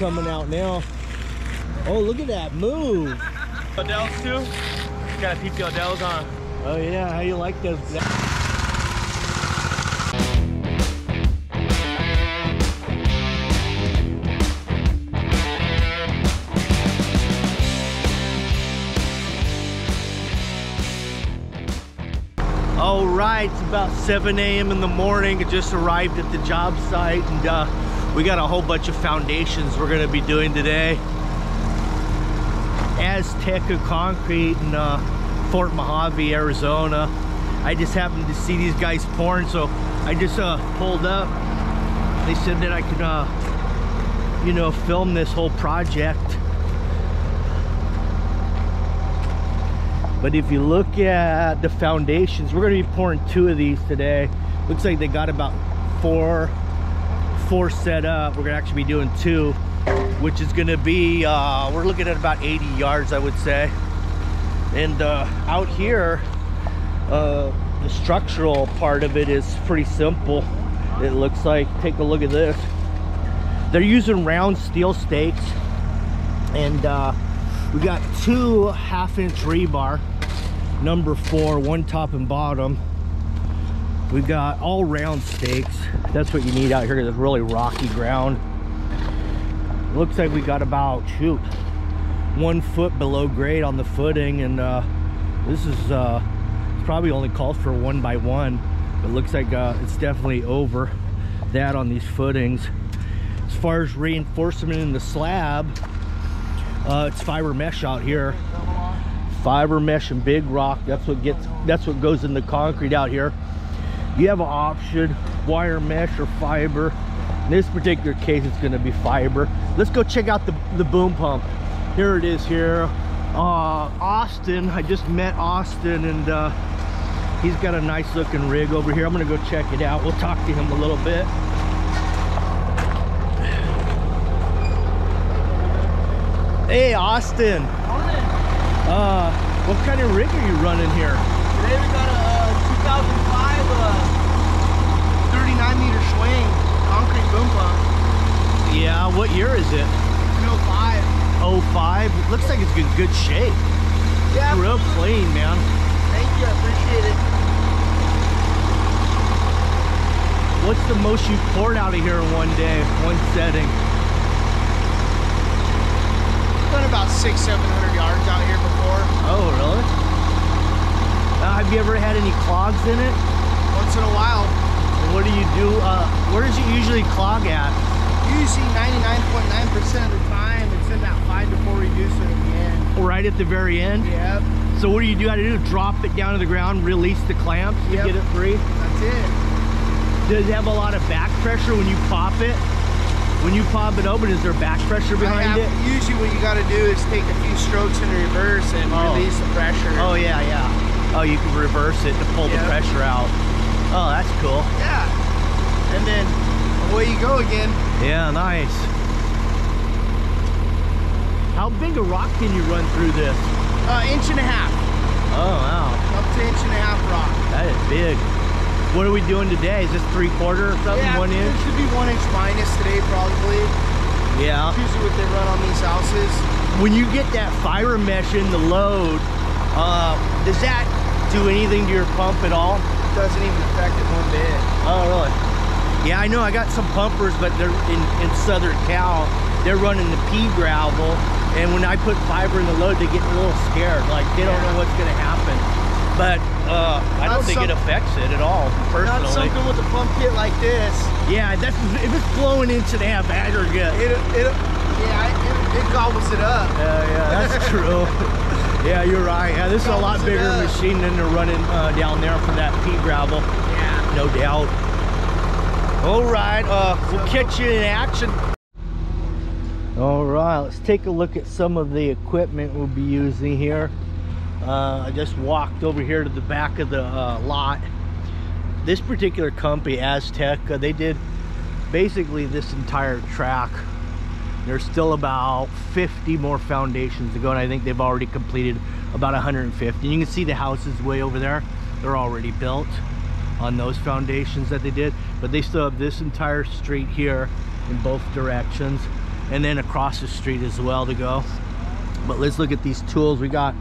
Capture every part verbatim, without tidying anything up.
coming out now. Oh, look at that move. Odell's too. Got to keep the Odell's on. Oh yeah, how you like those? All right, it's about seven A M in the morning. I just arrived at the job site, and uh, we got a whole bunch of foundations we're gonna be doing today. Azteca Concrete in uh, Fort Mojave, Arizona. I just happened to see these guys pouring, so I just uh, pulled up. They said that I could, uh, you know, film this whole project. But if you look at the foundations, we're gonna be pouring two of these today. Looks like they got about four, four set up. We're gonna actually be doing two, which is gonna be, uh, we're looking at about eighty yards, I would say. And uh, out here, uh, the structural part of it is pretty simple. It looks like, take a look at this. They're using round steel stakes, and uh, we got two half inch rebar, number four, one top and bottom. We've got all round stakes. That's what you need out here, because it's really rocky ground. Looks like we got about, shoot, one foot below grade on the footing, and uh, this is uh, probably only calls for one by one, but looks like uh, it's definitely over that on these footings. As far as reinforcement in the slab, uh, it's fiber mesh out here. Fiber mesh and big rock, that's what gets, that's what goes in the concrete out here. You have an option, wire mesh or fiber. In this particular case, it's gonna be fiber. Let's go check out the, the boom pump. Here it is here. Uh, Austin, I just met Austin, and uh, he's got a nice looking rig over here. I'm gonna go check it out. We'll talk to him a little bit. Hey, Austin. Morning. Uh, what kind of rig are you running here? Today we got a two thousand five uh, thirty-nine meter swing. Concrete boom pump. Yeah, what year is it? oh five. oh five? Looks like it's in good shape. Yeah. Real clean, man. Thank you, I appreciate it. What's the most you've poured out of here in one day, one setting? I've done about six, seven hundred yards out here before. Oh, really? Uh, have you ever had any clogs in it? Once in a while. What do you do? Uh, where does it usually clog at? Usually ninety-nine point nine percent of the time, it's in that five to four reducer at the end. Right at the very end? Yep. So what do you do? How to do? Drop it down to the ground, release the clamps to yep. get it free? That's it. Does it have a lot of back pressure when you pop it? When you pop it open, is there back pressure behind have, it? Usually what you got to do is take a few strokes in reverse and oh. release the pressure. Oh yeah, yeah. Oh, you can reverse it to pull yep. the pressure out. Oh, that's cool. Yeah. And then away you go again. Yeah, nice. How big a rock can you run through this? Uh, inch and a half. Oh, wow. Up to inch and a half rock. That is big. What are we doing today? Is this three quarter or something? Yeah, one inch? It should be one inch minus today, probably. Yeah. That's usually what they run on these houses. When you get that fiber mesh in the load, uh, does that do anything to your pump at all? Doesn't even affect it one bit. Oh really? Yeah, I know I got some pumpers, but they're in, in Southern Cal, they're running the pea gravel, and when I put fiber in the load, they get a little scared, like they yeah. don't know what's gonna happen. But uh, I not don't think it affects it at all, personally. Not something with a pump kit like this. Yeah, that's, if it's blowing inch and a half aggregate. It, it, yeah, it, it gobbles it up. Uh, yeah, that's true. Yeah, you're right. Yeah, this is a lot bigger machine than they're running uh, down there for that pea gravel. Yeah. No doubt. All right, uh, we'll catch you in action. All right, let's take a look at some of the equipment we'll be using here. Uh, I just walked over here to the back of the uh, lot. This particular company, Azteca, they did basically this entire track. There's still about fifty more foundations to go, and I think they've already completed about one hundred fifty. And you can see the houses way over there. They're already built on those foundations that they did, but they still have this entire street here in both directions. and then across the street as well to go. But let's look at these tools we got.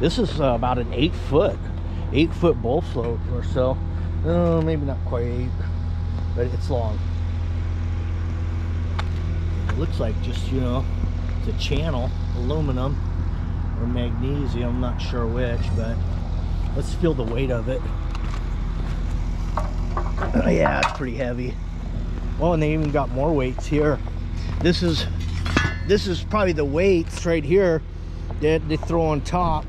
This is uh, about an eight foot, eight foot bowl float or so. Oh, maybe not quite eight, but it's long. It looks like just, you know, it's a channel, aluminum or magnesium, I'm not sure which, but let's feel the weight of it. Oh yeah, it's pretty heavy. Oh, and they even got more weights here. This is this is probably the weights right here that they throw on top.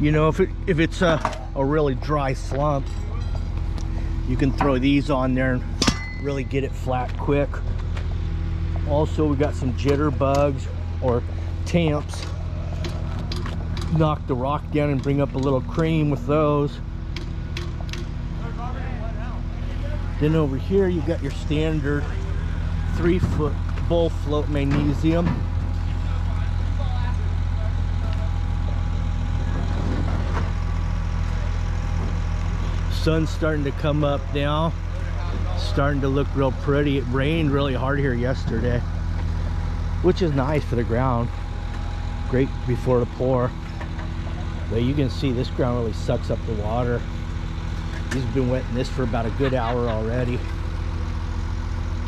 You know, if it if it's a, a really dry slump, you can throw these on there and really get it flat quick. Also, we got some jitterbugs or tamps. Knock the rock down and bring up a little cream with those. Then over here you got your standard three foot bowl float magnesium. Sun's starting to come up now. Starting to look real pretty. It rained really hard here yesterday, which is nice for the ground. Great before the pour. But you can see this ground really sucks up the water. He's been wetting this for about a good hour already.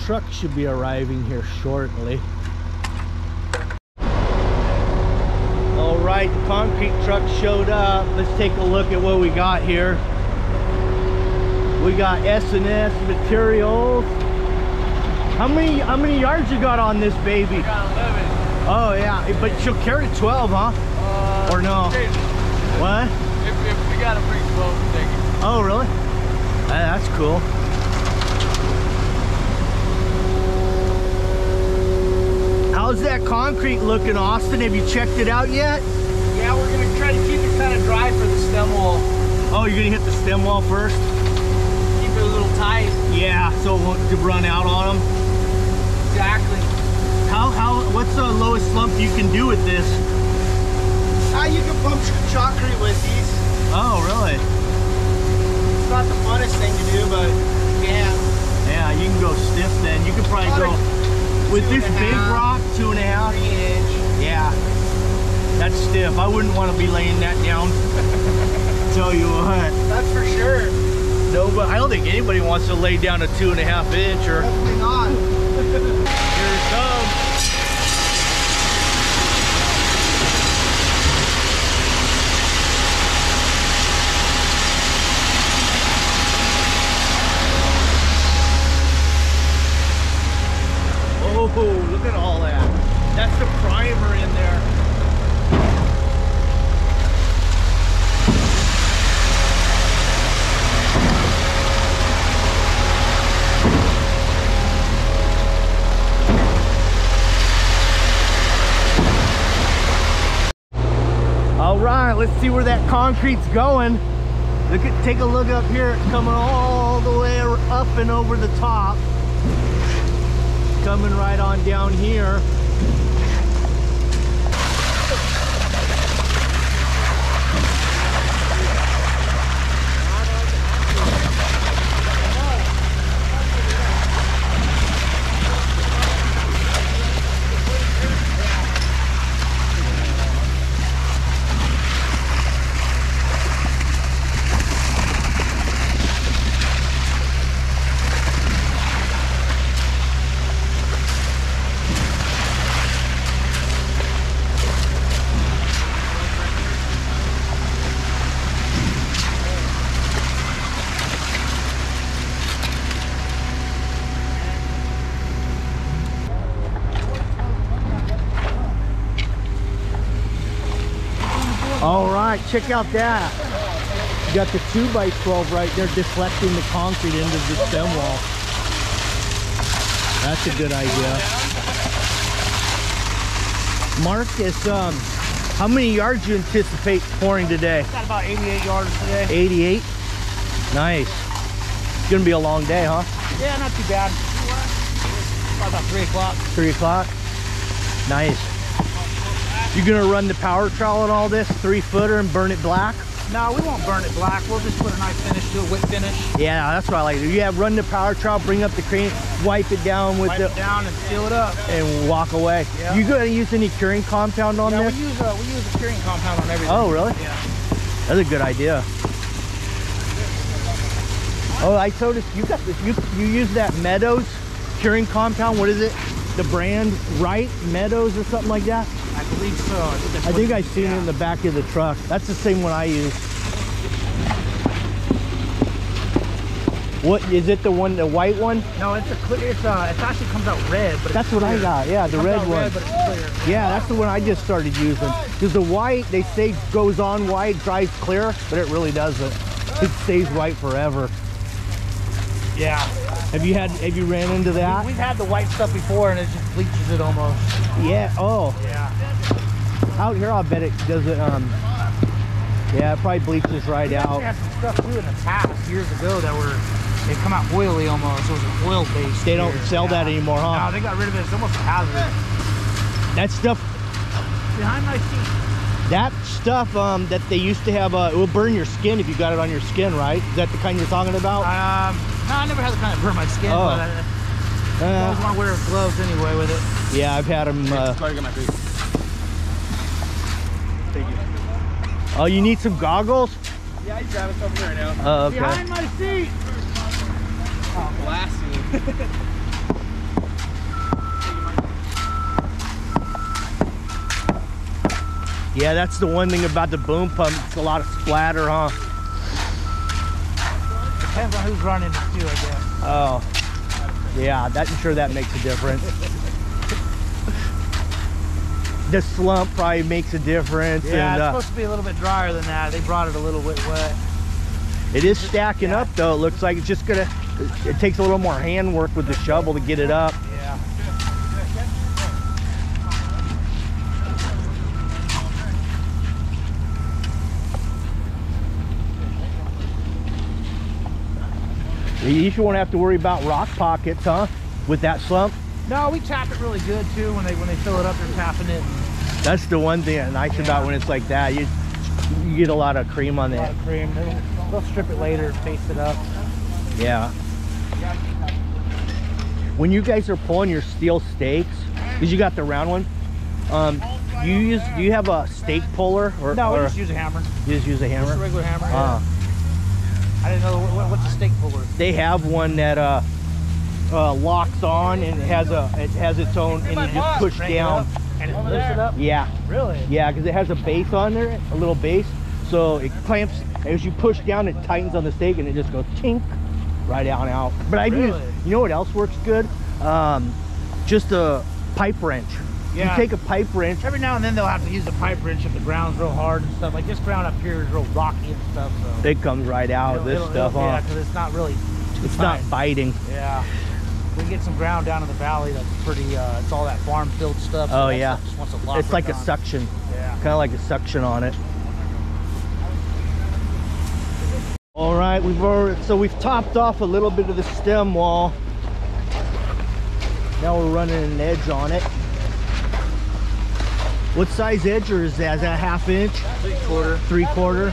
Truck should be arriving here shortly. All right, the concrete truck showed up. Let's take a look at what we got here. We got S and S materials. How many how many yards you got on this baby? I got eleven. Oh yeah, but she'll carry twelve, huh? Uh, or no? It, what? If, if we got a pretty twelve, we take it. Oh really? That's cool. How's that concrete looking, Austin? Have you checked it out yet? Yeah, we're gonna try to keep it kind of dry for the stem wall. Oh, you're gonna hit the stem wall first? Keep it a little tight. Yeah, so it won't run out on them. Exactly. How how? What's the lowest slump you can do with this? Ah, uh, you can pump concrete with these. Oh really? It's not the funnest thing to do, but yeah. Yeah, you can go stiff then. You could probably go with this big rock, two and a half. Three inch. Yeah. That's stiff. I wouldn't want to be laying that down. Tell you what. That's for sure. No, but I don't think anybody wants to lay down a two and a half inch or. Definitely not. Here it comes. Oh, look at all that. That's the primer in there. All right, let's see where that concrete's going. Look at, take a look up here. It's coming all the way up and over the top. Coming right on down here. Check out that. You got the two by twelve right there deflecting the concrete into the stem wall. That's a good idea. Marcus, um, how many yards do you anticipate pouring today? Got about eighty-eight yards today. eighty-eight? Nice. It's going to be a long day, huh? Yeah, not too bad. About three o'clock. three o'clock? Nice. You're gonna run the power trowel and all this, three footer, and burn it black? No, we won't burn it black. We'll just put a nice finish to it, wet finish. Yeah, that's what I like to do. You have run the power trowel, bring up the crane, wipe it down with wipe the... Wipe it down and seal it up. And walk away. Yeah. You going to use any curing compound on yeah, there? We use, uh, we use a curing compound on everything. Oh, really? Yeah. That's a good idea. Oh, I noticed you got this. You, you use that Meadows curing compound. What is it? The brand, right? Meadows or something like that? I believe so. I think, that's I, think I seen yeah. it in the back of the truck. That's the same one I use. What is it? The one, the white one? No, it's a clear. It's uh, it actually comes out red. But that's it's what clear. I got. Yeah, the red one. Red, but it's clear. Yeah, that's the one I just started using. Because the white, they say goes on white, dries clear, but it really doesn't. It stays white forever. Yeah. Have you had? Have you ran into that? We've had the white stuff before, and it just bleaches it almost. Yeah. Oh. Yeah. Out here, I'll bet it doesn't. Um. Yeah, it probably bleaches right we out. We had some stuff too in the past years ago that were they come out oily almost. It was an oil based. They don't here. sell yeah. that anymore, huh? No, they got rid of it. It's almost a hazard. That stuff. Behind my feet. That stuff um, that they used to have, uh, it will burn your skin if you got it on your skin, right? Is that the kind you're talking about? Um, no, I never had the kind that burned my skin. Oh. But I, I uh, always want to wear gloves anyway with it. Yeah, I've had them. Uh, Sorry, I got my feet. Thank you. Oh, you need some goggles? Yeah, I grab it over here right now. Oh, uh, okay. Behind my seat! Oh, blast you. Yeah, that's the one thing about the boom pump. It's a lot of splatter, huh? Depends on who's running it too, I guess. Oh, yeah, that, I'm sure that makes a difference. The slump probably makes a difference. Yeah, and, uh, it's supposed to be a little bit drier than that. They brought it a little bit wet. It is stacking yeah. up, though. It looks like it's just gonna, it, it takes a little more hand work with the shovel to get it up. Yeah. You sure won't have to worry about rock pockets, huh? With that slump? No, we tap it really good too. When they when they fill it up, they're tapping it. That's the one thing that's nice yeah. about when it's like that. You you get a lot of cream on that. A lot of cream. They'll, they'll strip it later, paste it up. Yeah. When you guys are pulling your steel stakes, because you got the round one, um, do you use do you have a stake puller or? No, or, we just use a hammer. You just use a hammer. Just a regular hammer. Uh, yeah. I didn't know what, what's a stake puller. They have one that uh, uh, locks on and has a it has its own and you just push down and it lifts it up. Yeah. Really? Yeah, because it has a base on there, a little base, so it clamps. As you push down, it tightens on the stake and it just goes tink right out and out. But I do. You know what else works good? Um, just a pipe wrench. Yeah. You take a pipe wrench. Every now and then they'll have to use a pipe wrench if the ground's real hard and stuff. Like this ground up here is real rocky and stuff. So it comes right out it'll, of this it'll, stuff. It'll, yeah, because it's not really too It's tight. not biting. Yeah. We can get some ground down in the valley that's pretty, uh, it's all that farm field stuff. So oh, yeah. Stuff just wants to lock it's like on. a suction. Yeah. Kind of like a suction on it. All right. We've already, so we've topped off a little bit of the stem wall. Now we're running an edge on it. What size edge or is that? Is that a half inch? Three quarter. Three quarter.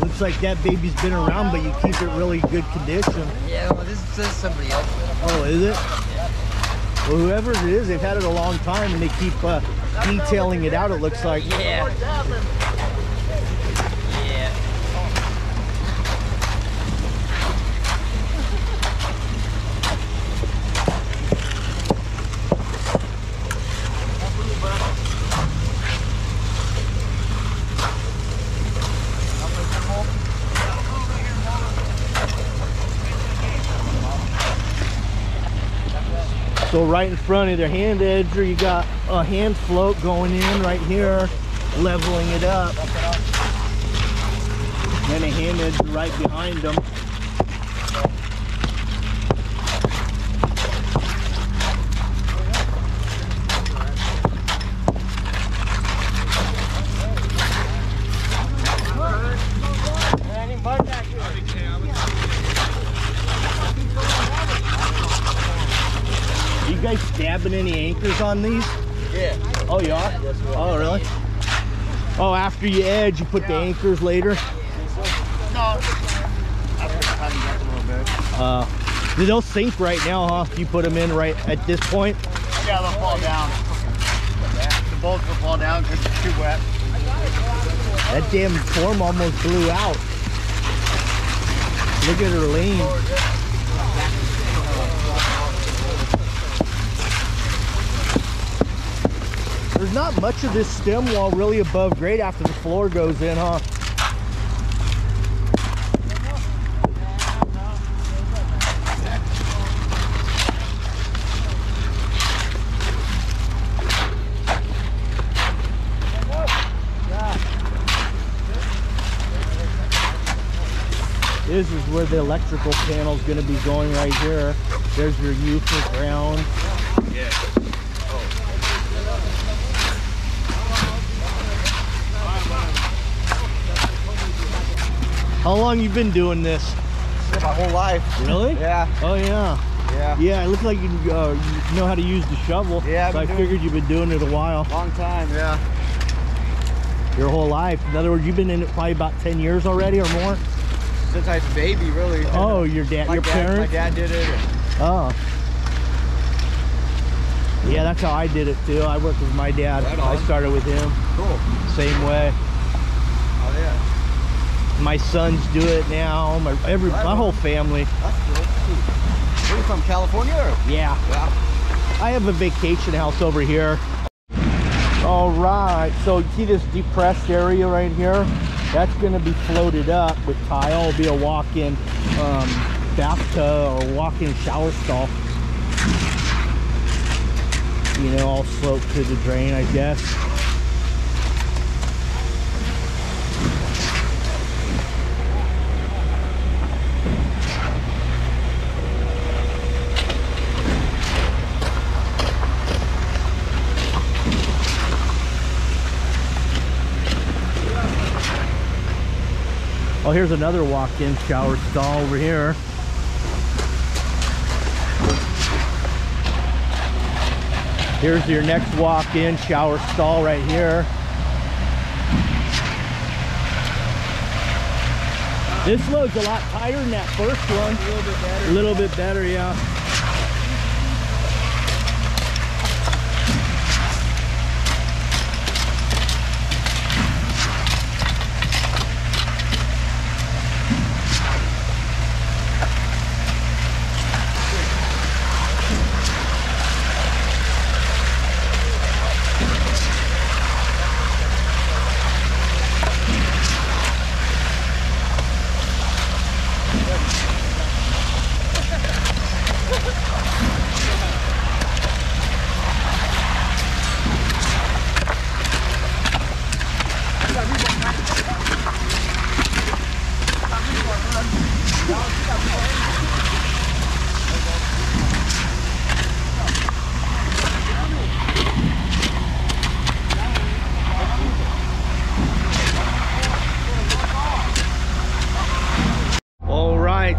Looks like that baby's been around, but you keep it really good condition. Yeah, well, this is somebody else. Oh, is it? Well, whoever it is, they've had it a long time and they keep uh, detailing it out, it looks like. Yeah. So right in front of their hand edger, you got a hand float going in right here, leveling it up. And a hand edger right behind them. Any anchors on these? Yeah. Oh, you are? Yes, we are. Oh, really? Oh, after you edge, you put yeah. the anchors later? No, after the time you got them a little bit. Uh, they'll sink right now, huh? If you put them in right at this point? Yeah, they'll fall down. The bolts will fall down because it's too wet. That damn form almost blew out. Look at her lean. There's not much of this stem wall really above grade after the floor goes in, huh? This is where the electrical panel is going to be going right here. There's your U for ground. Yeah. Oh. How long you been doing this? Yeah, my whole life. Really? Yeah. Oh yeah. Yeah. Yeah. It looks like you, uh, you know how to use the shovel. Yeah. So I figured you've been doing it a while. Long time. Yeah. Your whole life. In other words, you've been in it probably about ten years already or more. Since I was a baby, really. Oh, your dad, my your dad, parents? My dad did it. Oh. Yeah, that's how I did it too. I worked with my dad. Right I started with him. Cool. Same way. Oh yeah. My sons do it now. My every right my on. whole family. That's cool. Are you from California? Or? Yeah. Yeah. I have a vacation house over here. All right. So you see this depressed area right here? That's going to be floated up with tile. It'll be a walk-in um, bathtub or walk-in shower stall. You know, all slope to the drain, I guess. Oh, here's another walk-in shower stall over here. Here's your next walk-in shower stall right here. This load's a lot tighter than that first one. A little bit better. A little bit better, yeah.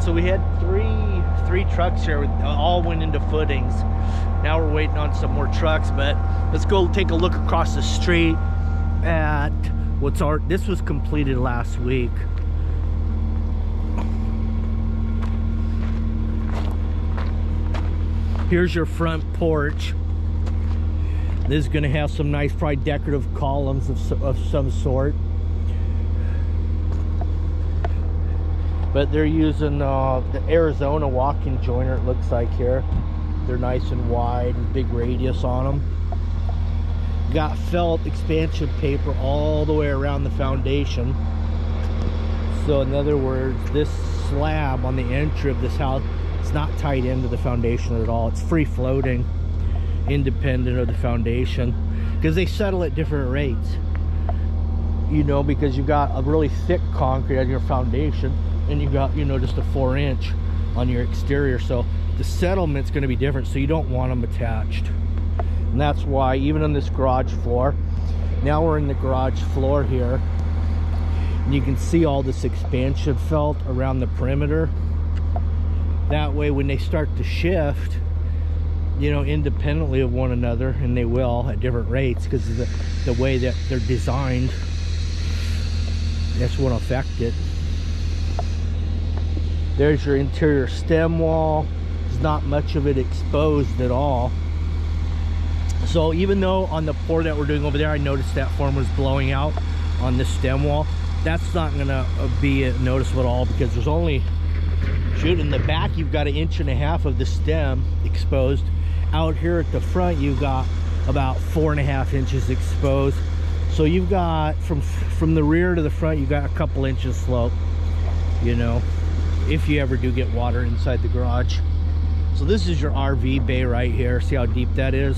So we had three three trucks here, all went into footings. Now we're waiting on some more trucks, but let's go take a look across the street at what's our, this was completed last week. Here's your front porch. This is gonna have some nice, probably decorative columns of, of some sort. But they're using uh, the Arizona walk-in joiner, it looks like here. They're nice and wide and big radius on them. Got felt expansion paper all the way around the foundation. So in other words, this slab on the entry of this house, it's not tied into the foundation at all. It's free floating, independent of the foundation, because they settle at different rates. You know, because you've got a really thick concrete on your foundation, and you got, you know, just a four inch on your exterior, so the settlement's going to be different, so you don't want them attached. And that's why even on this garage floor, now we're in the garage floor here, and you can see all this expansion felt around the perimeter. That way when they start to shift, you know, independently of one another, and they will at different rates because of the, the way that they're designed, this won't affect it. There's your interior stem wall. There's not much of it exposed at all. So even though on the pour that we're doing over there, I noticed that form was blowing out on the stem wall, that's not gonna be noticeable at all because there's only, shoot, in the back you've got an inch and a half of the stem exposed. Out here at the front you've got about four and a half inches exposed. So you've got from from the rear to the front, you've got a couple inches slope, you know, if you ever do get water inside the garage. So this is your R V bay right here. See how deep that is?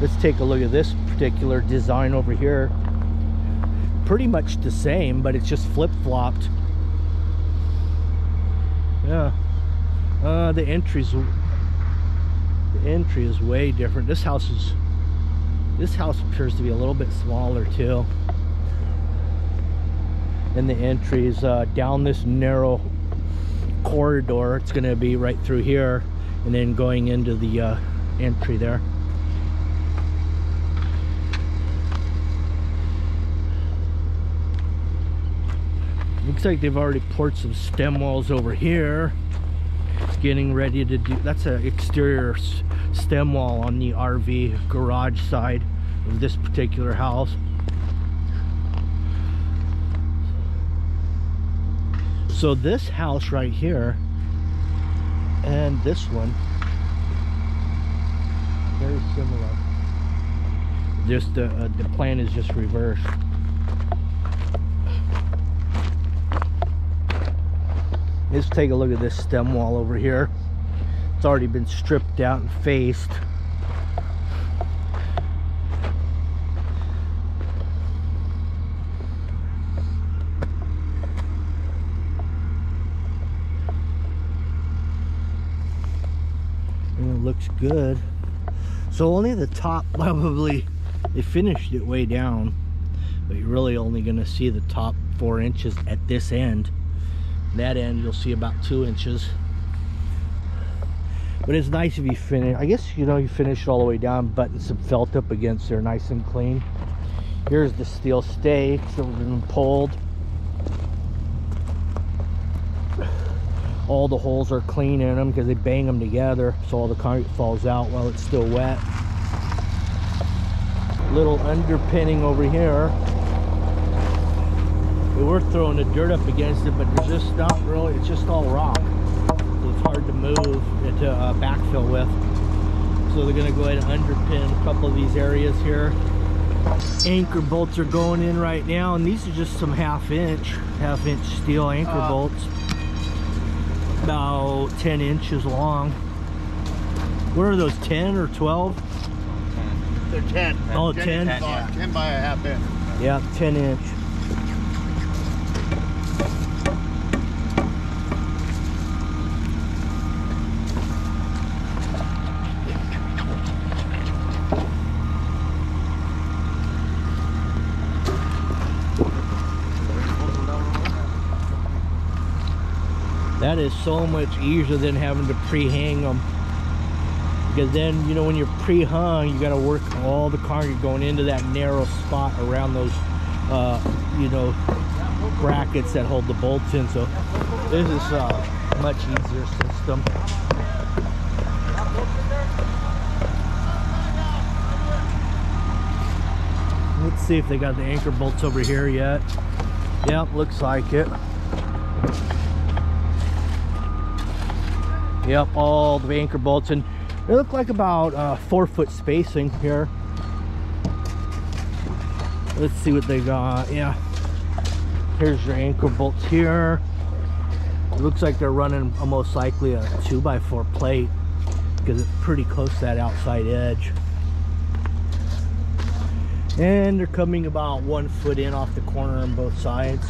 Let's take a look at this particular design over here. Pretty much the same, but it's just flip-flopped. Yeah, uh, the entry's the entry is way different. This house is this house appears to be a little bit smaller too, and the entry is uh, down this narrow corridor. It's going to be right through here, and then going into the uh, entry there. Looks like they've already poured some stem walls over here. It's getting ready to do, that's an exterior stem wall on the R V garage side of this particular house. So this house right here and this one, very similar. Just the, uh, the plan is just reversed. Let's take a look at this stem wall over here. It's already been stripped out and faced. And it looks good. So only the top, probably, they finished it way down. But you're really only gonna see the top four inches at this end. That end you'll see about two inches, but it's nice if you finish, I guess, you know, you finish it all the way down, button some felt up against there nice and clean. Here's the steel stakes that have been pulled. All the holes are clean in them because they bang them together, so all the concrete falls out while it's still wet. Little underpinning over here. We're throwing the dirt up against it, but it's just not really, it's just all rock, so it's hard to move it to uh, backfill with. So they're going to go ahead and underpin a couple of these areas here. Anchor bolts are going in right now, and these are just some half inch half inch steel anchor uh, bolts, about ten inches long. What are those, ten or twelve? They're ten. Oh, ten? ten, yeah. ten by a half inch. Yeah, ten inch. That is so much easier than having to pre-hang them, because then, you know, when you're pre-hung, you got to work all the concrete going into that narrow spot around those, uh, you know, brackets that hold the bolts in. So this is a uh, much easier system. Let's see if they got the anchor bolts over here yet. Yep, looks like it. Yep, all the anchor bolts, and they look like about uh, four foot spacing here. Let's see what they got. Yeah, here's your anchor bolts here. It looks like they're running uh, most likely a two by four plate because it's pretty close to that outside edge. And they're coming about one foot in off the corner on both sides.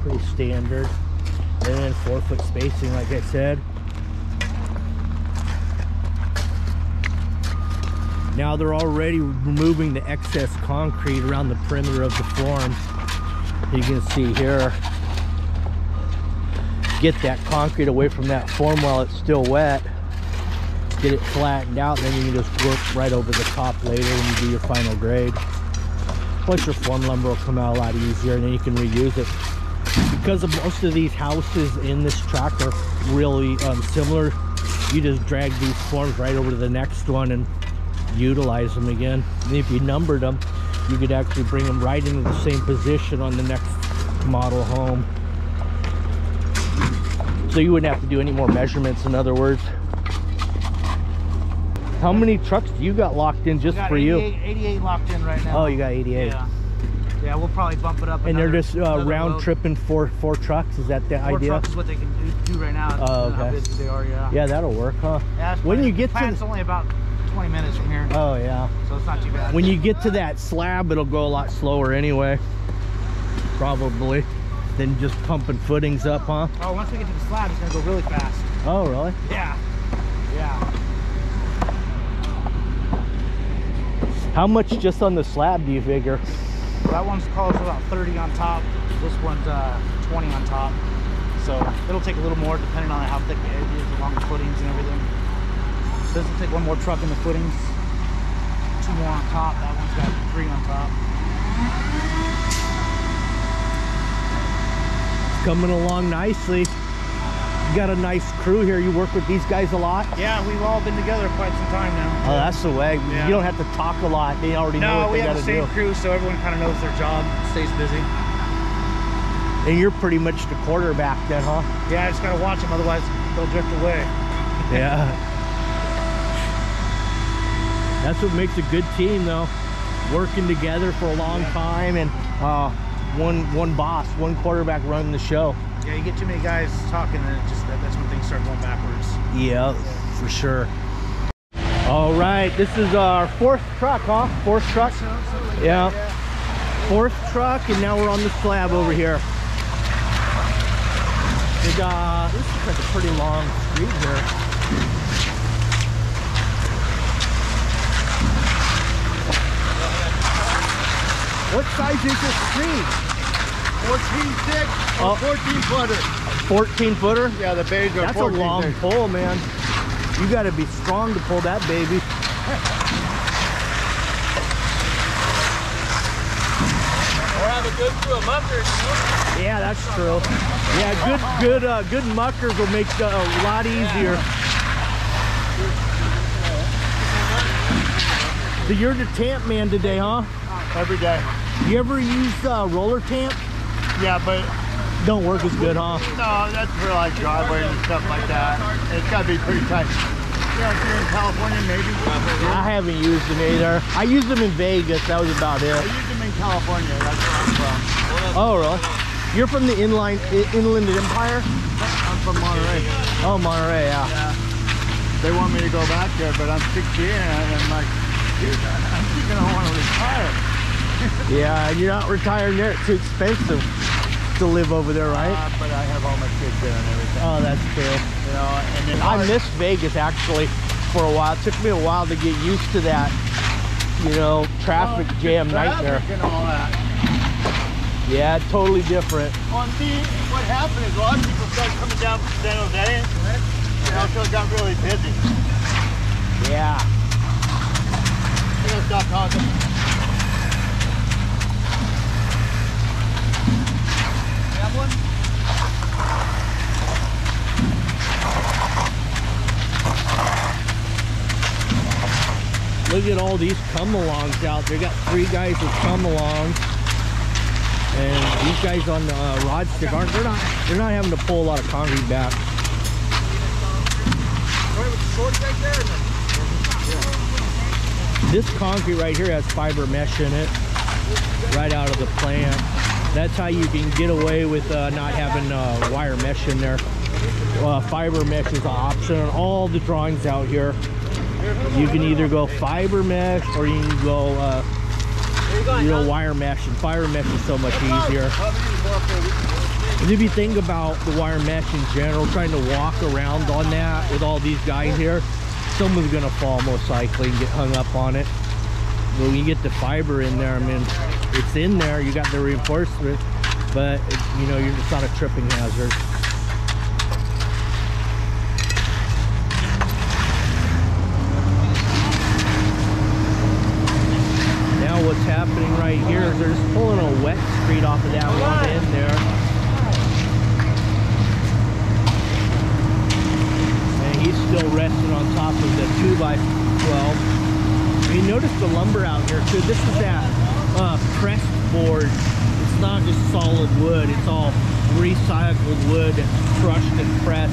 Pretty standard. And then four foot spacing, like I said. Now they're already removing the excess concrete around the perimeter of the form. You can see here, get that concrete away from that form while it's still wet. get it flattened out, then you can just work right over the top later when you do your final grade. Plus your form lumber will come out a lot easier, and then you can reuse it. Because of most of these houses in this track are really um, similar, you just drag these forms right over to the next one and utilize them again. And if you numbered them, you could actually bring them right into the same position on the next model home. So you wouldn't have to do any more measurements, in other words. How many trucks do you got locked in just for you? eighty-eight locked in right now. Oh, you got eighty-eight. Yeah. Yeah, we'll probably bump it up. And another, they're just uh, round tripping four four trucks. Is that the four idea? Four trucks is what they can do, do right now. Oh, okay. How busy they are, yeah. Yeah, that'll work, huh? Yeah, when you get to, it's only about twenty minutes from here. Oh yeah. So it's not too bad. When you get to that slab, it'll go a lot slower anyway, probably, than just pumping footings up, huh? Oh, once we get to the slab, it's gonna go really fast. Oh, really? Yeah. Yeah. How much just on the slab do you figure? That one's calls about thirty on top. This one's uh, twenty on top. So it'll take a little more depending on how thick the edge is, along the footings and everything. So this will take one more truck in the footings, two more on top. That one's got three on top. It's coming along nicely. You got a nice crew here. You work with these guys a lot? Yeah, we've all been together quite some time now. Oh, that's the way. Yeah. You don't have to talk a lot. They already no, know what they gotta do. No, we have the same crew, so everyone kind of knows their job, stays busy. And you're pretty much the quarterback then, huh? Yeah, I just gotta watch them, otherwise they'll drift away. Yeah. That's what makes a good team, though. Working together for a long yeah. time, and uh, one, one boss, one quarterback running the show. Yeah, you get too many guys talking, and it just that, that's when things start going backwards. Yeah, yeah, for sure. All right, this is our fourth truck, huh? Fourth truck? So, so yeah. yeah. Fourth truck, and now we're on the slab over here. And, uh, this is like a pretty long street here. What size is this street? fourteen thick or oh. fourteen footer. fourteen footer? Yeah, the babies are That's fourteen a long thick. Pull, man. You gotta be strong to pull that baby. Or have a good crew of muckers. Yeah, that's true. Yeah, good good, uh, good muckers will make it uh, a lot easier. Yeah. So you're the tamp man today, huh? Every day. You ever use uh, roller tamp? Yeah, but don't work as good, huh? No, that's for like driveways and stuff like that. It's got to be pretty tight. Yeah, if you're in California, maybe. I haven't used them either. I used them in Vegas. That was about it. I used them in California. That's where I'm from. Oh, really? You're from the inline, Inland Empire? I'm from Monterey. Oh, Monterey, yeah. yeah. They want me to go back there, but I'm sixty and I'm like, dude, I'm just going to want to retire. Yeah, you're not retiring there. It's too expensive to live over there, right? Uh, but I have all my kids there and everything. Oh, that's cool. You know, and then I missed Vegas actually for a while. It took me a while to get used to that, you know, traffic oh, jam night there. And all that. Yeah, totally different. Well, see, what happened is a lot of people started coming down from San Jose, you know, so it got really busy. Yeah. I'm gonna stop talking. Look at all these come-alongs out. They got three guys with come-alongs, and these guys on the uh, rod stick aren't. They're not. They're not having to pull a lot of concrete back. This concrete right here has fiber mesh in it, right out of the plant. That's how you can get away with uh, not having uh, wire mesh in there. Uh, fiber mesh is an option on all the drawings out here. You can either go fiber mesh or you can go uh, you know, wire mesh, and fiber mesh is so much easier. And if you think about the wire mesh in general, trying to walk around on that with all these guys here, someone's gonna fall most likely and get hung up on it. But when you get the fiber in there, I mean, it's in there, you got the reinforcement, but it, you know, you're just not a tripping hazard. happening right here is they're just pulling a wet street off of that one end there. And he's still resting on top of the two by twelve. You notice the lumber out here too. This is that uh, pressed board. It's not just solid wood. It's all recycled wood that's crushed and pressed.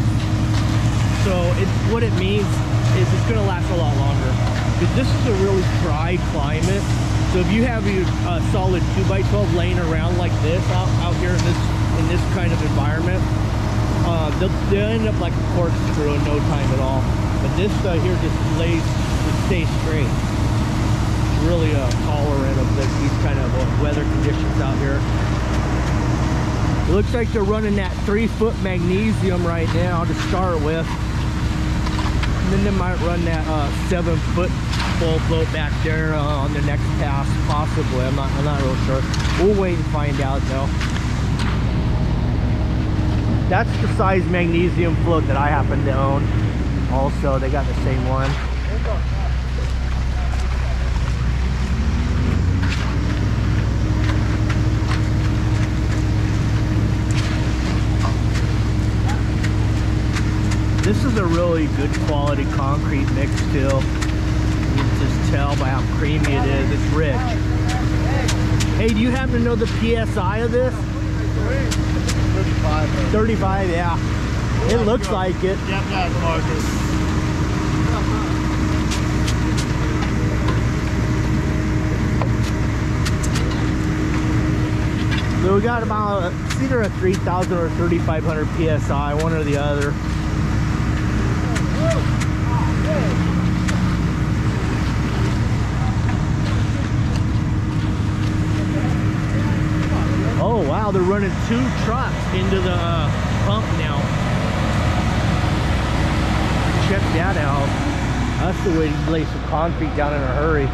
So it's, what it means is it's going to last a lot longer. Because this is a really dry climate. So if you have your uh, solid two by twelve laying around like this out, out here in this in this kind of environment, uh, they'll, they'll end up like a corkscrew in no time at all. But this uh, here just lays, just stays straight. It's really uh, tolerant of this, these kind of uh, weather conditions out here. It looks like they're running that three foot magnesium right now to start with. And then they might run that uh, seven foot full float back there uh, on the next pass, possibly. I'm not, I'm not real sure. We'll wait and find out though. That's the size magnesium float that I happen to own. Also, they got the same one. This is a really good quality concrete mix still. You can just tell by how creamy it is. It's rich. Hey, do you happen to know the P S I of this? thirty-five. thirty-five, yeah. It looks like it. Yep, that's Marcus. So we got about it's either a three thousand or thirty-five hundred P S I, one or the other. Oh wow, they're running two trucks into the uh, pump now. Check that out. That's the way to lay some concrete down in a hurry.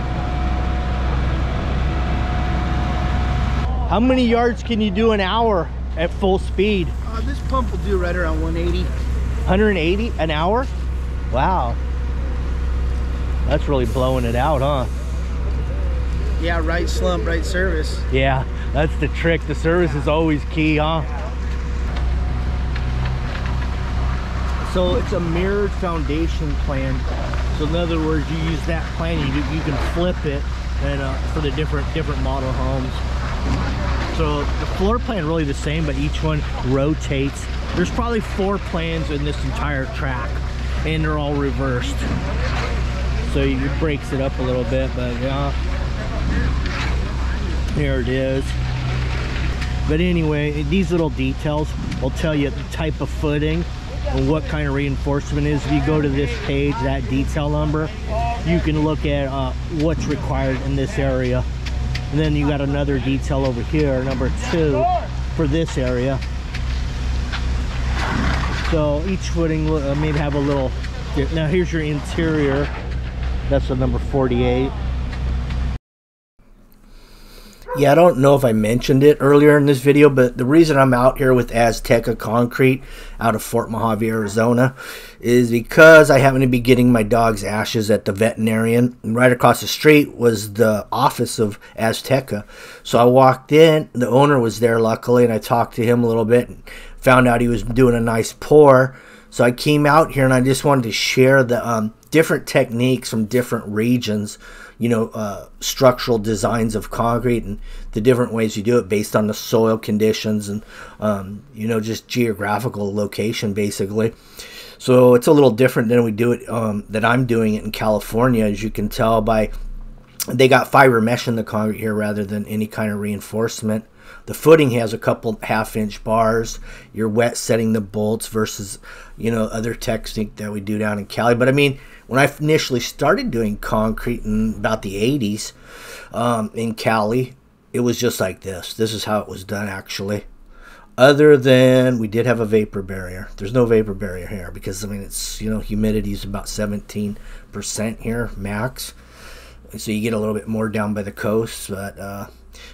How many yards can you do an hour at full speed? Uh, this pump will do right around one eighty. one eighty an hour? Wow, that's really blowing it out, huh? Yeah, right slump, right service. Yeah, that's the trick. The service is always key, huh? So it's a mirrored foundation plan. So in other words, you use that plan, you, you can flip it and uh, for the different different model homes. So the floor plan really the same, but each one rotates. There's probably four plans in this entire track. And they're all reversed, so it breaks it up a little bit, but yeah, there it is. But anyway, these little details will tell you the type of footing and what kind of reinforcement is. If you go to this page, that detail number, you can look at uh, what's required in this area. And then you got another detail over here, number two, for this area. So each footing will uh, maybe have a little. Now here's your interior. That's the number forty-eight. Yeah, I don't know if I mentioned it earlier in this video, but the reason I'm out here with Azteca Concrete out of Fort Mojave, Arizona, is because I happen to be getting my dog's ashes at the veterinarian. And right across the street was the office of Azteca. So I walked in. The owner was there, luckily, and I talked to him a little bit. And found out he was doing a nice pour. So I came out here and I just wanted to share the um, different techniques from different regions, you know, uh, structural designs of concrete and the different ways you do it based on the soil conditions and, um, you know, just geographical location basically. So it's a little different than we do it, um, that I'm doing it in California, as you can tell by, they got fiber mesh in the concrete here rather than any kind of reinforcement. The footing has a couple half-inch bars. You're wet setting the bolts versus, you know, other technique that we do down in Cali. But I mean, when I initially started doing concrete in about the eighties um, in Cali, it was just like this. This is how it was done actually. Other than we did have a vapor barrier. There's no vapor barrier here because I mean it's, you know, humidity is about seventeen percent here max. So you get a little bit more down by the coast, but. Uh,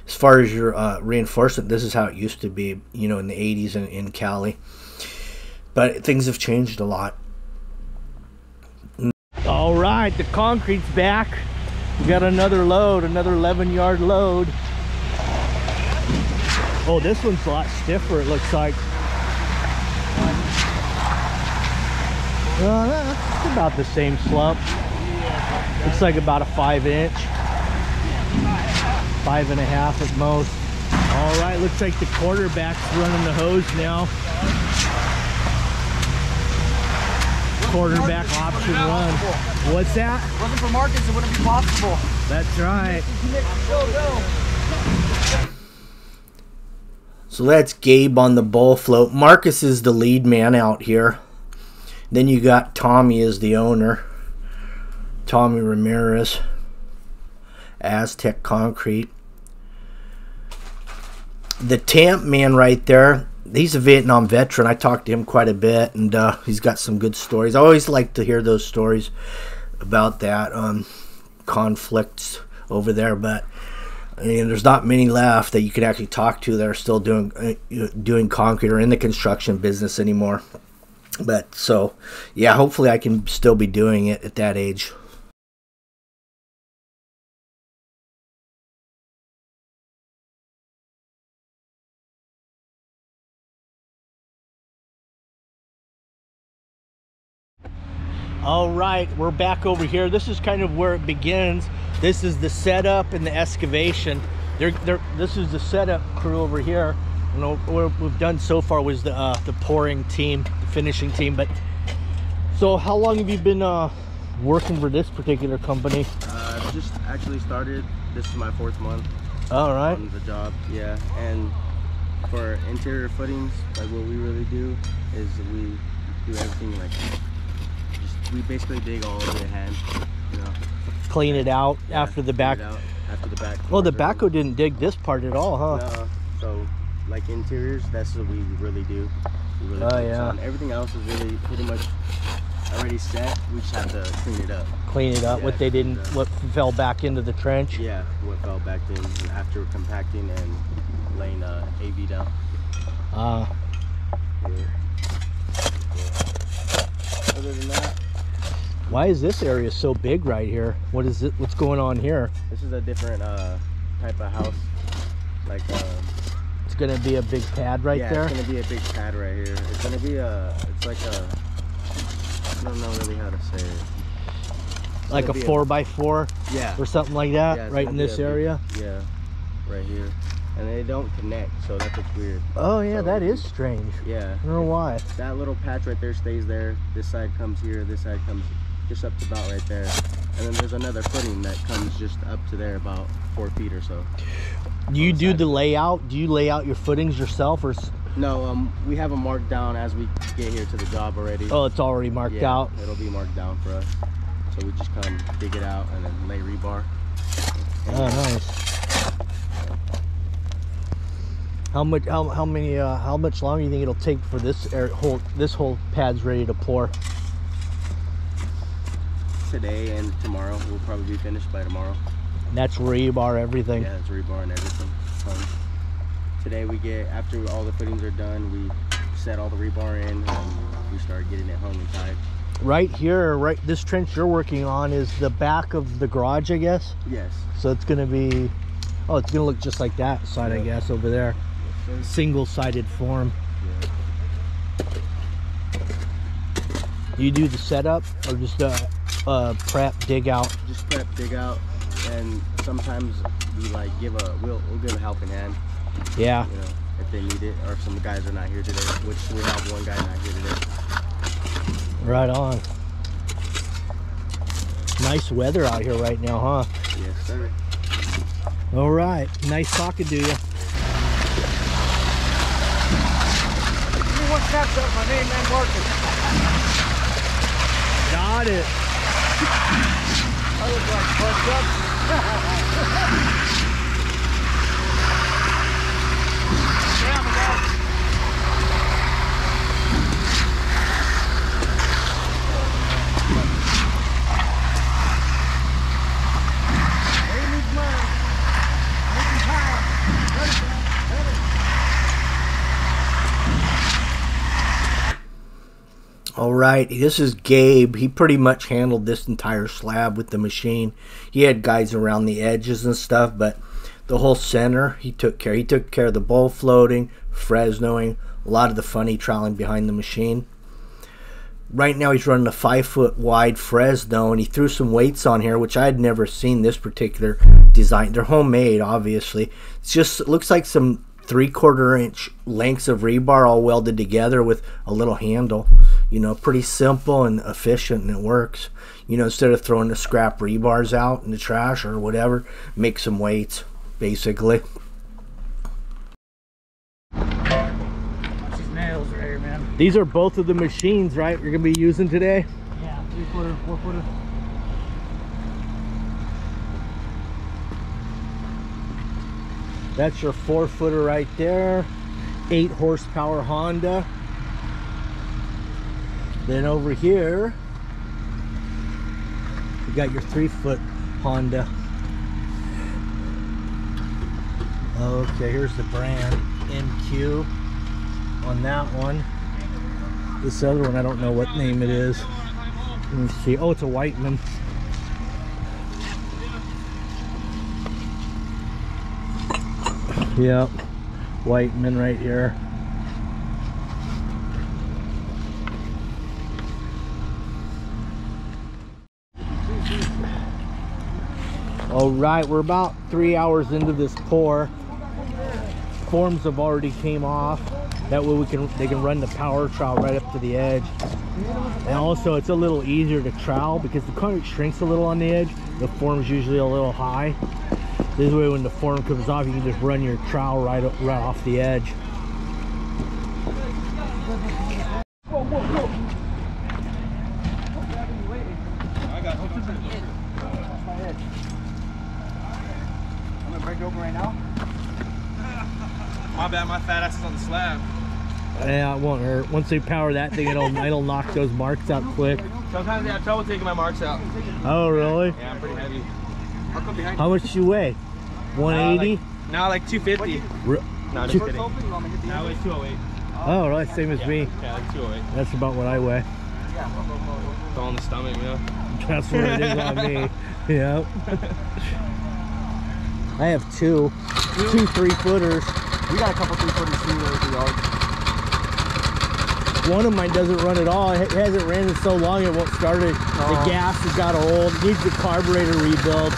As far as your uh, reinforcement, this is how it used to be, you know, in the eighties in, in Cali. But things have changed a lot. All right, the concrete's back. We got another load, another eleven yard load. Oh, this one's a lot stiffer, it looks like. Uh, that's about the same slump. Looks like about a five inch. Five and a half at most. All right, looks like the quarterback's running the hose now. Quarterback option one. What's that? Wasn't for Marcus, it wouldn't be possible. That's right. So that's Gabe on the bull float. Marcus is the lead man out here. Then you got Tommy as the owner. Tommy Ramirez, Azteca Concrete. The Tamp man right there, he's a Vietnam veteran. I talked to him quite a bit, and uh, he's got some good stories. I always like to hear those stories about that, um, conflicts over there. But I mean, there's not many left that you can actually talk to that are still doing uh, doing concrete or in the construction business anymore. But so, yeah, hopefully I can still be doing it at that age. All right, we're back over here. This is kind of where it begins. This is the setup and the excavation. They're, they're, this is the setup crew over here. You know, what we've done so far was the, uh, the pouring team, the finishing team. But so how long have you been uh, working for this particular company? Uh, I've just actually started. This is my fourth month. All right. On the job, yeah. And for interior footings, like what we really do is we do everything like that. We basically dig all over the hand, you know. Clean it out, yeah, after the back. Out after the back. Well, the backhoe didn't dig this part at all, huh? No. So, like interiors, that's what we really do. We really oh yeah. On. Everything else is really pretty much already set. We just have to clean it up. Clean it up. Yeah, what they didn't, what fell back into the trench. Yeah. What fell back in after compacting and laying uh, A V down. Ah. Uh, yeah. yeah. Other than that. Why is this area so big right here? What is it? What's going on here? This is a different uh, type of house. Like uh, it's gonna be a big pad right yeah, there. Yeah, it's gonna be a big pad right here. It's gonna be a. It's like a. I don't know really how to say it. It's like a four a, by four. Yeah. Or something like that, yeah, right in this area. Big, yeah, right here. And they don't connect, so that's what's weird. Oh yeah, so, that is strange. Yeah. I don't know why. That little patch right there stays there. This side comes here. This side comes. Just up to about right there, and then there's another footing that comes just up to there about four feet or so. Do you do the layout? Do you lay out your footings yourself, or no? Um, we have them marked down as we get here to the job already. Oh, it's already marked yeah, out. It'll be marked down for us, so we just come dig it out and then lay rebar. And oh, nice. How much? How how many? Uh, how much longer do you think it'll take for this air, whole this whole pad's ready to pour? Today and tomorrow, we'll probably be finished by tomorrow. And that's rebar everything. Yeah, it's rebar and everything. Um, today we get, after all the fittings are done, we set all the rebar in and we start getting it hung and tied. Right here, right, this trench you're working on is the back of the garage, I guess? Yes. So it's gonna be, oh, it's gonna look just like that side, yeah. I guess, over there. Yes, single-sided form. Yeah. Do you do the setup or just the uh, Uh, prep, dig out? Just prep, dig out, and sometimes we like give a, we'll, we'll give a helping hand. Yeah. You know, if they need it, or if some guys are not here today, which we have one guy not here today. Right on. Nice weather out here right now, huh? Yes, sir. All right, nice talking to you. If you want to catch up, my name is Marcus. Got it. I was like fucked up. Damn it out. All right, this is Gabe. He pretty much handled this entire slab with the machine. He had guys around the edges and stuff, but the whole center, he took care. He took care of the bowl floating, Fresnoing, a lot of the funny troweling behind the machine. Right now he's running a five foot wide Fresno, and he threw some weights on here, which I had never seen this particular design. They're homemade, obviously. It's just, it looks like some three quarter inch lengths of rebar all welded together with a little handle. You know, pretty simple and efficient, and it works. You know, instead of throwing the scrap rebars out in the trash or whatever, make some weights, basically. These are both of the machines, right, you're going to be using today? Yeah, three-footer and four-footer. That's your four-footer right there. eight horsepower Honda. Then over here, you got your three-foot Honda. Okay, here's the brand. M Q on that one. This other one, I don't know what name it is. Let me see. Oh, it's a Whiteman. Yep, Whiteman right here. All right, we're about three hours into this pour. Forms have already came off. That way we can they can run the power trowel right up to the edge. And also it's a little easier to trowel because the concrete shrinks a little on the edge. The form's usually a little high. This way when the form comes off, you can just run your trowel right, up, right off the edge. Whoa, whoa, whoa. Over right now. My bad, my fat ass is on the slab. Yeah, it won't hurt. Once they power that thing, it'll it'll knock those marks out quick. Sometimes I have trouble taking my marks out. Oh really? Yeah, I'm pretty heavy. I'll come behind. How much do you weigh? one eighty? No, like, like two fifty. Re no, just kidding. I weigh two oh eight. Oh really? Same as yeah, me. Yeah, like two oh eight. That's about what I weigh. Yeah. It's all in the stomach, you know? That's what it is on me. Yeah. I have two, two three-footers. We got a couple three-footers too there at the yard. One of mine doesn't run at all. It hasn't ran in so long it won't start it. Oh. The gas has got old. It needs the carburetor rebuild.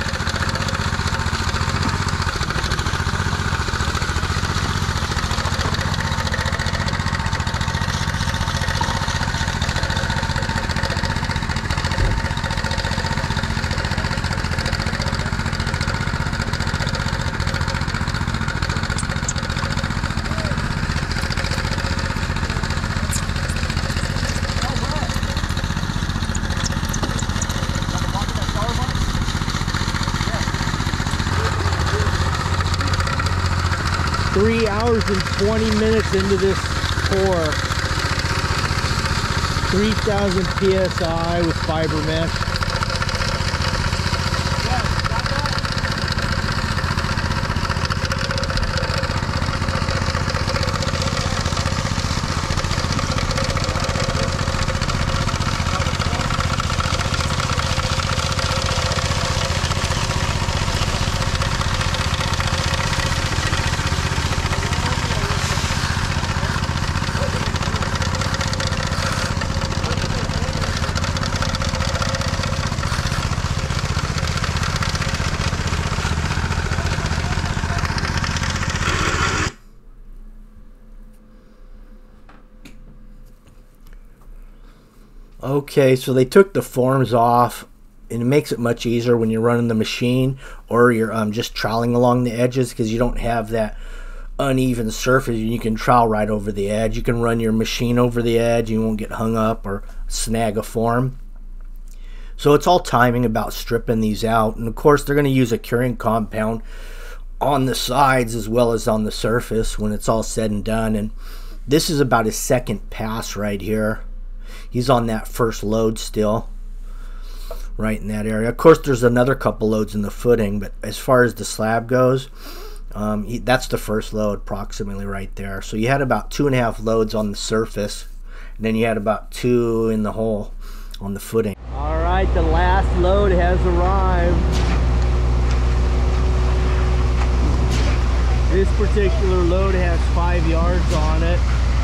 twenty minutes into this pour, three thousand P S I with fiber mesh. Okay, so they took the forms off, and it makes it much easier when you're running the machine or you're um, just troweling along the edges, because you don't have that uneven surface. You can trowel right over the edge. You can run your machine over the edge. You won't get hung up or snag a form. So it's all timing about stripping these out. And, of course, they're going to use a curing compound on the sides as well as on the surface when it's all said and done. And this is about his second pass right here. He's on that first load still, right in that area. Of course, there's another couple loads in the footing, but as far as the slab goes, um, he, that's the first load approximately right there. So you had about two and a half loads on the surface And then you had about two in the hole on the footing. All right, the last load has arrived. This particular load has five yards on it,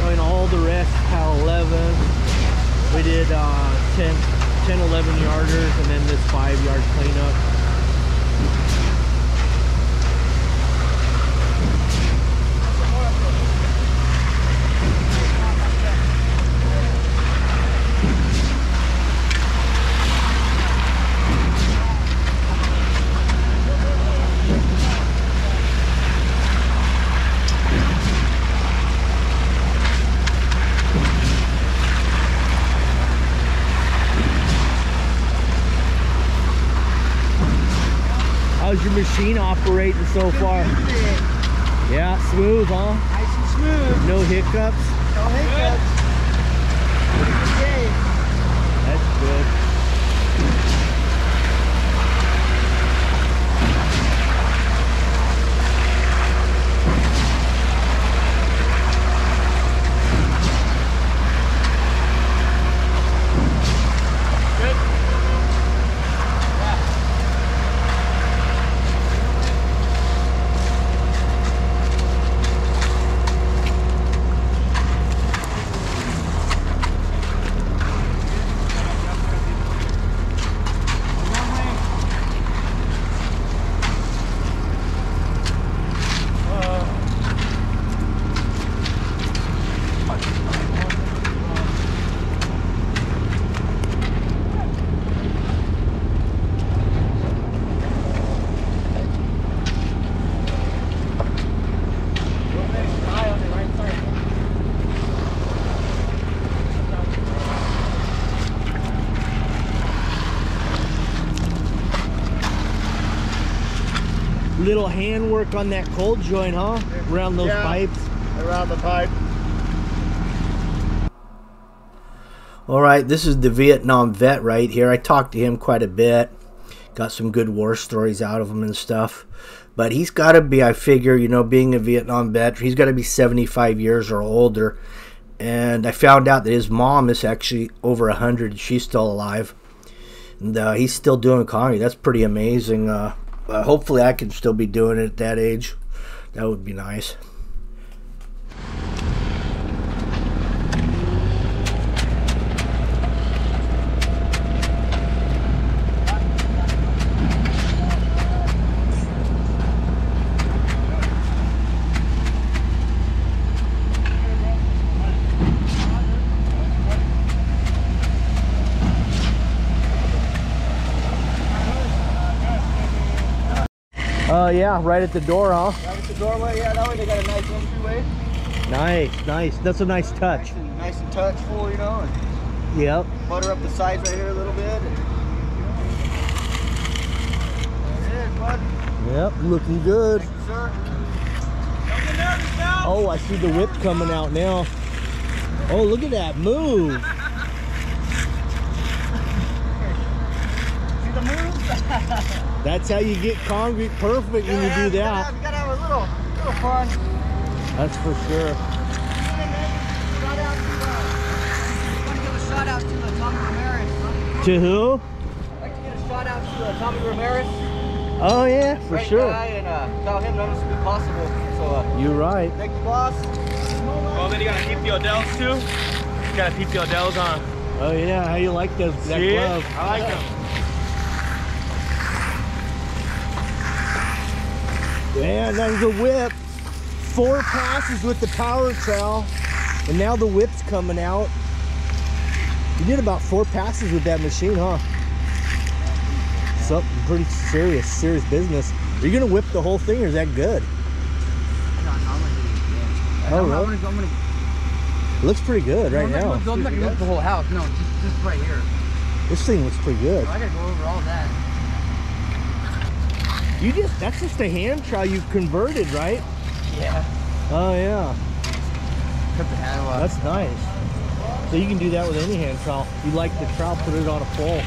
and all the rest have eleven. We did uh, ten, ten eleven yarders, and then this five yard cleanup. How's your machine operating so far? Yeah, smooth, huh? Nice and smooth. No hiccups? No hiccups. Okay. That's good. Little hand work on that cold joint, huh? Around those yeah, pipes. Around the pipe. All right, this is the Vietnam vet right here. I talked to him quite a bit. Got some good war stories out of him and stuff. But he's got to be, I figure, you know, being a Vietnam vet, he's got to be seventy-five years or older. And I found out that his mom is actually over one hundred. She's still alive. And uh, he's still doing concrete. That's pretty amazing. Uh, Uh, hopefully I can still be doing it at that age. That would be nice. Uh, yeah, right at the door, huh? Right at the doorway, yeah, that way they got a nice entryway. Nice, nice. That's a nice touch. Nice and, nice and touchful, you know. And yep. Butter up the sides right here a little bit. And, you know, that's it, bud. Yep, looking good. Thank you, sir. Don't get nervous now. Oh, I see the whip coming out now. Oh, look at that move. That's how you get concrete perfect when you do that. You gotta have a little, little fun. That's for sure. I'd like to give a shout out to uh, Tommy Ramirez. To who? I'd like to give a shout out to uh, Tommy Ramirez. Oh yeah, for Great sure. Guy, and uh, without him, none of this would be possible. So uh, you're right. Thank you, boss. Well, then you gotta keep the Odells too. You gotta keep the Odells on. Oh yeah, how you like those? That glove. I like yeah. them. Man, that was a whip. Four passes with the power trowel, and now the whip's coming out. You did about four passes with that machine, huh? Something pretty serious, serious business. Are you gonna whip the whole thing, or is that good? No, I'm gonna do it. I'm gonna. Looks pretty good right now. It looks like it whipped the whole house. No, just just right here. This thing looks pretty good. I gotta go over all that. You just, that's just a hand trowel you've converted, right? Yeah. Oh, yeah. Cut the handle off. That's nice. So you can do that with any hand trowel. You like the trowel, put it on a pole.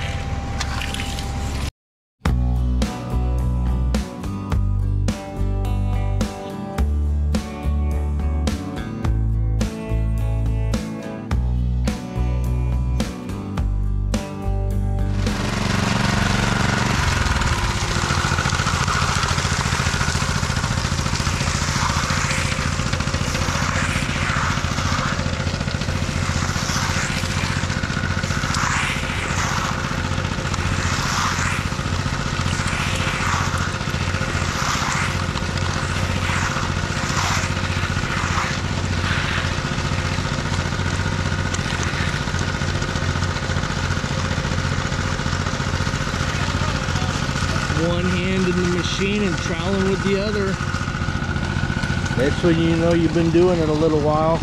hand in the machine and troweling with the other. That's when you know you've been doing it a little while.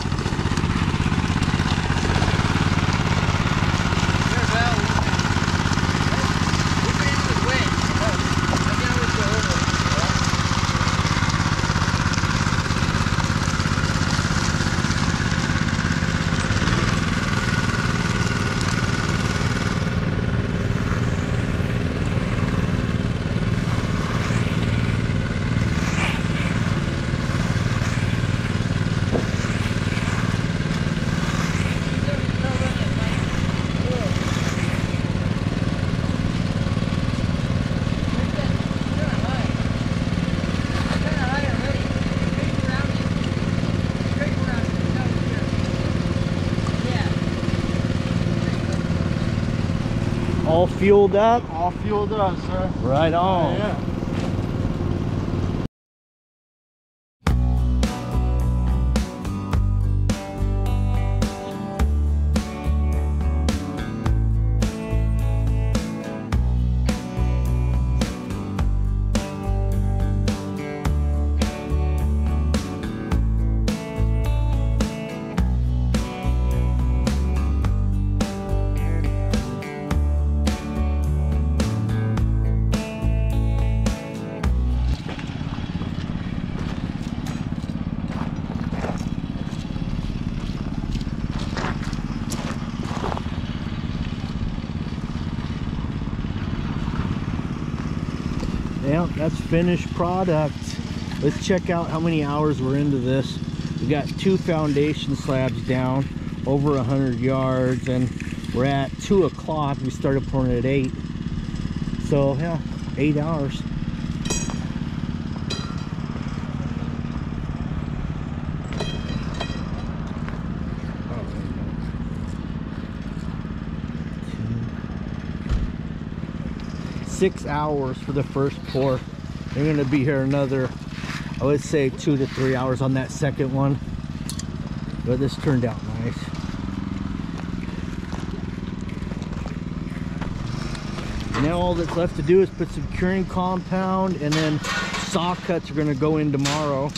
All fueled up? All fueled up, sir. Right on. Yeah, yeah. Yeah, that's finished product. Let's check out how many hours we're into this. We got two foundation slabs down, over one hundred yards, and we're at two o'clock. We started pouring at eight. So, yeah, eight hours. Six hours for the first pour. They're gonna be here another, I would say, two to three hours on that second one. But this turned out nice. Now all that's left to do is put some curing compound, and then saw cuts are gonna go in tomorrow.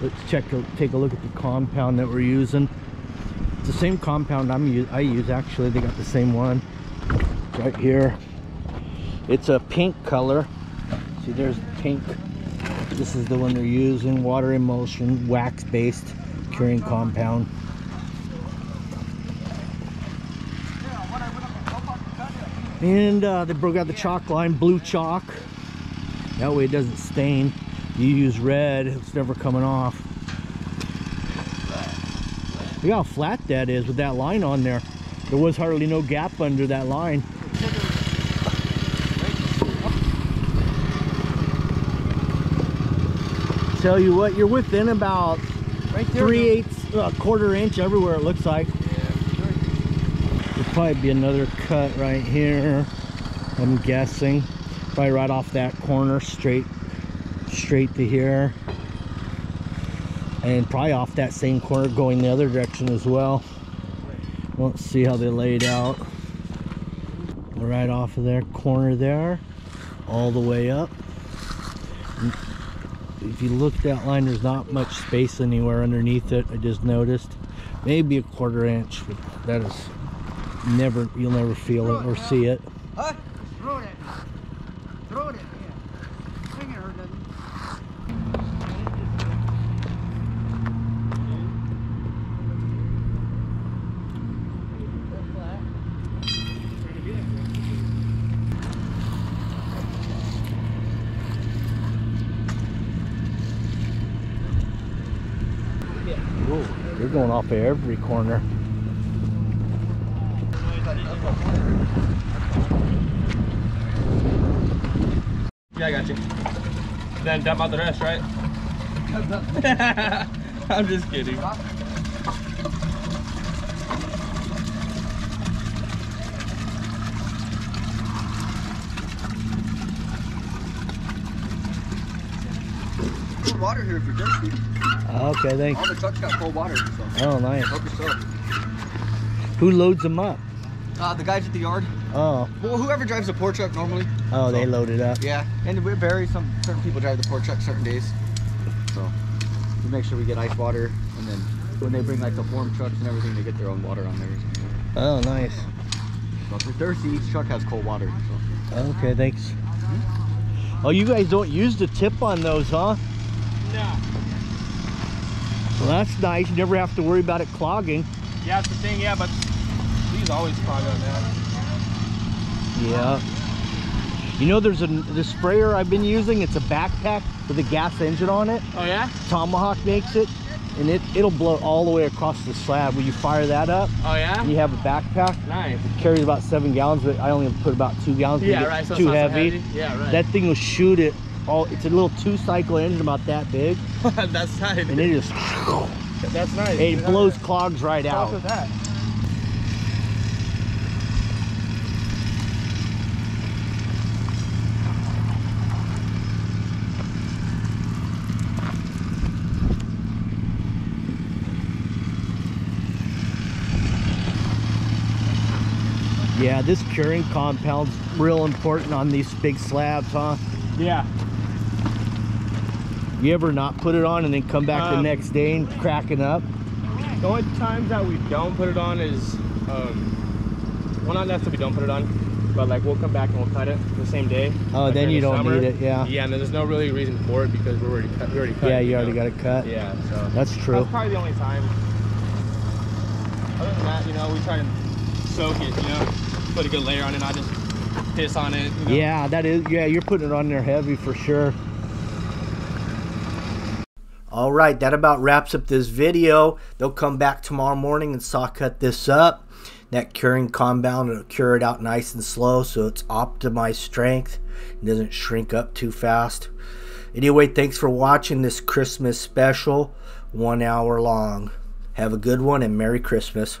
Let's check, take a look at the compound that we're using. It's the same compound I'm I use actually. They got the same one. Right here, it's a pink color. See, there's pink. This is the one they're using. Water emulsion, wax based curing compound. And uh, they broke out the chalk line, blue chalk, that way it doesn't stain. You use red, it's never coming off. Look how flat that is with that line on there. There was hardly no gap under that line. Tell you what, you're within about right there, three eighths, a uh, quarter inch everywhere it looks like. Yeah, there'll probably be another cut right here, I'm guessing. Probably right off that corner, straight straight to here. And probably off that same corner going the other direction as well. Let's see how they laid out. Right off of their corner there, all the way up. And if you look at that line, there's not much space anywhere underneath it. I just noticed maybe a quarter inch. That is never, you'll never feel it or see it. Huh? Throw it. Throw it. They're going off of every corner. Yeah, I got you. Then dump out the rest, right? I'm just kidding. Cold water here for dirt feet. Okay, thanks. All the trucks got cold water. So. Oh, nice. Who loads them up? Uh, the guys at the yard. Oh. Well, whoever drives a port truck normally. Oh, so, they loaded up. Yeah, and we vary. Some certain people drive the port truck certain days, so we make sure we get ice water, and then when they bring like the form trucks and everything, they get their own water on theirs. Oh, nice. So if you're thirsty, each truck has cold water. So. Okay, thanks. Oh, you guys don't use the tip on those, huh? No. Well, that's nice. You never have to worry about it clogging. Yeah, that's the thing. Yeah, but these always clog on that. Yeah. You know, there's a the sprayer I've been using. It's a backpack with a gas engine on it. Oh yeah. Tomahawk makes it, and it it'll blow all the way across the slab. When you fire that up. Oh yeah. And you have a backpack. Nice. It carries about seven gallons, but I only put about two gallons. Yeah, right. So too heavy. So heavy. Yeah, right. That thing will shoot it. All, it's a little two-cycle engine about that big. That's nice. And it just... That's nice. It Get blows that. Clogs right Talk out. With that. Yeah, this curing compound's real important on these big slabs, huh? Yeah. You ever not put it on and then come back um, the next day and cracking up? The only times that we don't put it on is, um, well, not necessarily we don't put it on, but like we'll come back and we'll cut it the same day. Oh, like then you the don't summer. Need it, yeah. Yeah, and there's no really reason for it because we're already cut. We already cut. Yeah, you, you already know? Got it cut. Yeah, so. That's true. That's probably the only time. Other than that, you know, we try to soak it, you know, put a good layer on it, not just piss on it. You know? Yeah, that is, yeah, you're putting it on there heavy for sure. All right, that about wraps up this video. They'll come back tomorrow morning and saw cut this up. That curing compound will cure it out nice and slow so it's optimized strength. It doesn't shrink up too fast. Anyway, thanks for watching this Christmas special, one hour long. Have a good one and Merry Christmas.